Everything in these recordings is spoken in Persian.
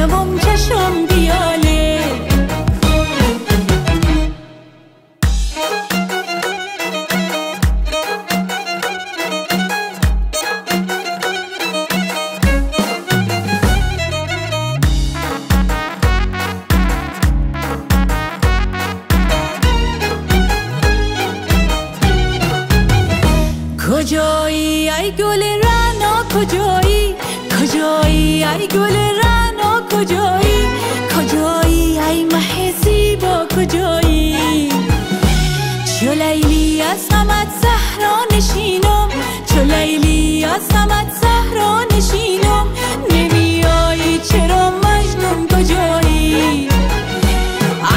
جوام چشم بیاله. کجایی ای گل رعنا کجایی، کجایی ای گل رعنا کجایی، کجایی ای مه زیبا کجایی. چو لیلی از غمت صحرا نشینم، چو لیلی از غمت صحرا نشینم، نمی آیی چرا مجنون کجایی.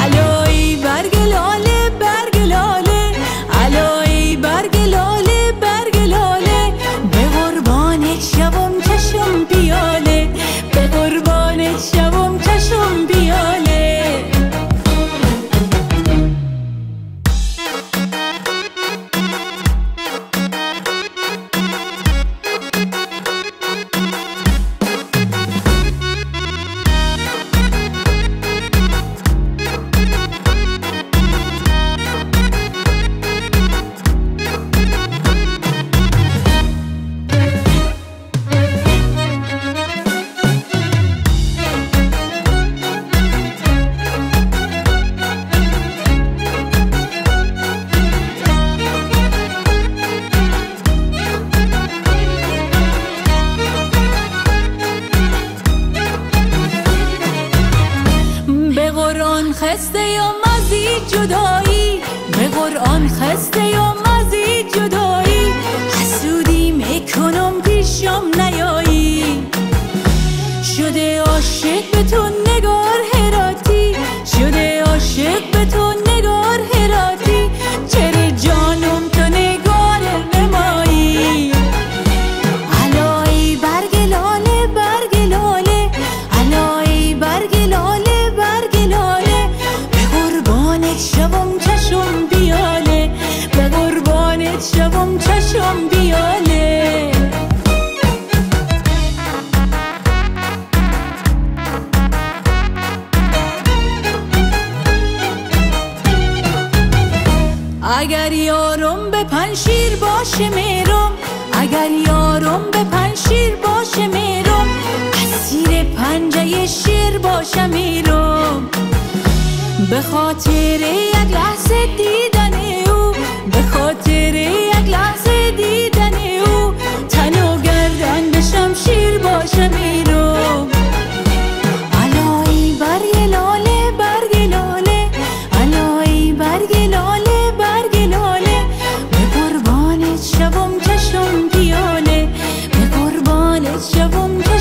علایی برگ لاله برگ لاله، علایی برگ لاله برگ لاله، به قربانت شوم چشم پیاله، به قربانت شوم چشم پیاله. خسته ام از این جدایی، به قرآن خسته ام از این جدایی، حسودی میکنم پیشم نیایی. شده عاشق به تو نگار هراتی، شده عاشق به تو نگار هراتی، چرا جانم تو نگار نمایی. علایی برگ لاله برگ لاله، علایی برگ لاله برگ لاله، به قربانت شوم چشم بیاله، به قربانت شوم چشم بیاله. اگر یارم به پنشیر باشه میرم، اگر یارم به پنشیر باشه میرم، اسیر پنجه شیر باشم میرم. به خاطر یک لحظه دیدن او، به خاطر یک لحظه دیدن او، تن و گردن به شمشیر باشم میرم. علایی برگ لاله برگ لاله، علایی برگ لاله برگ لاله، به قربانت شوم چشم پیاله، به قربانت شوم.